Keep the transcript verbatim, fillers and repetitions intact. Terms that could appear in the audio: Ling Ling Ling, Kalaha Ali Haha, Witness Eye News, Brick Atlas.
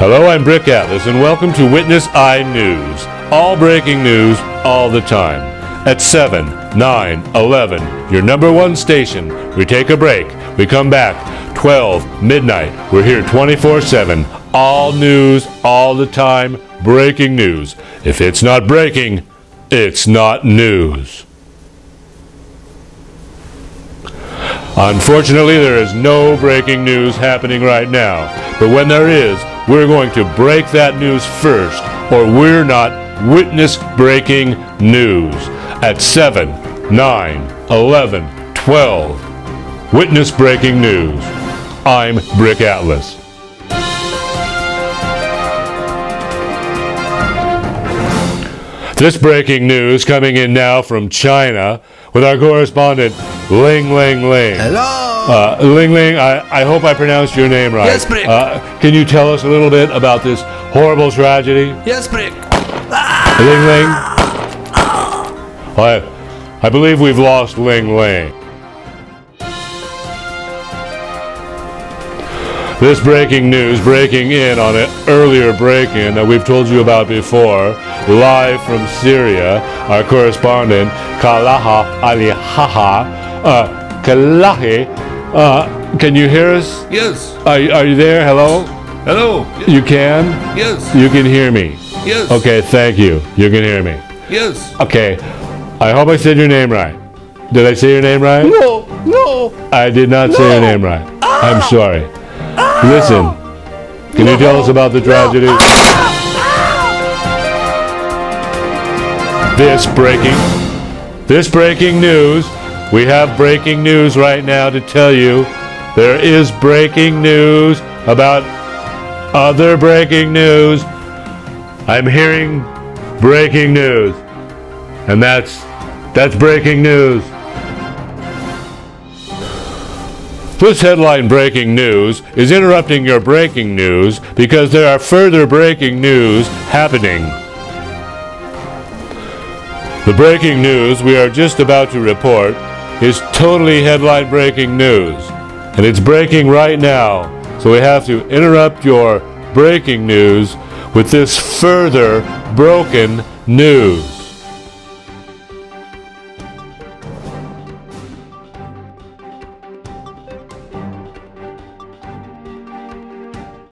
Hello, I'm Brick Atlas, and welcome to Witness Eye News. All breaking news, all the time. At seven, nine, eleven, your number one station. We take a break. We come back. twelve, midnight. We're here twenty-four seven. All news, all the time. Breaking news. If it's not breaking, it's not news. Unfortunately, there is no breaking news happening right now. But when there is, we're going to break that news first, or we're not witness breaking news. At seven, nine, eleven, twelve, witness breaking news. I'm Brick Atlas. This breaking news coming in now from China with our correspondent Ling Ling Ling. Hello. Uh, Ling Ling, I, I hope I pronounced your name right. Yes, Brick. Uh, can you tell us a little bit about this horrible tragedy? Yes, Brick. Ah! Ling Ling? Ah! I, I believe we've lost Ling Ling. This breaking news, breaking in on an earlier break-in that we've told you about before, live from Syria, our correspondent, Kalaha Ali Haha. Uh, Kalahi. Uh, can you hear us? Yes. Are, are you there? Hello? Hello. Yes. You can? Yes. You can hear me? Yes. Okay, thank you. You can hear me? Yes. Okay. I hope I said your name right. Did I say your name right? No, no. I did not no. say your name right. Ah. I'm sorry. Ah. Listen, can no. you tell us about the tragedy? No. Ah. Ah. This breaking, this breaking news. We have breaking news right now to tell you. There is breaking news about other breaking news. I'm hearing breaking news. And that's, that's breaking news. This headline breaking news is interrupting your breaking news because there are further breaking news happening. The breaking news we are just about to report is totally headline breaking news, and it's breaking right now, so we have to interrupt your breaking news with this further broken news.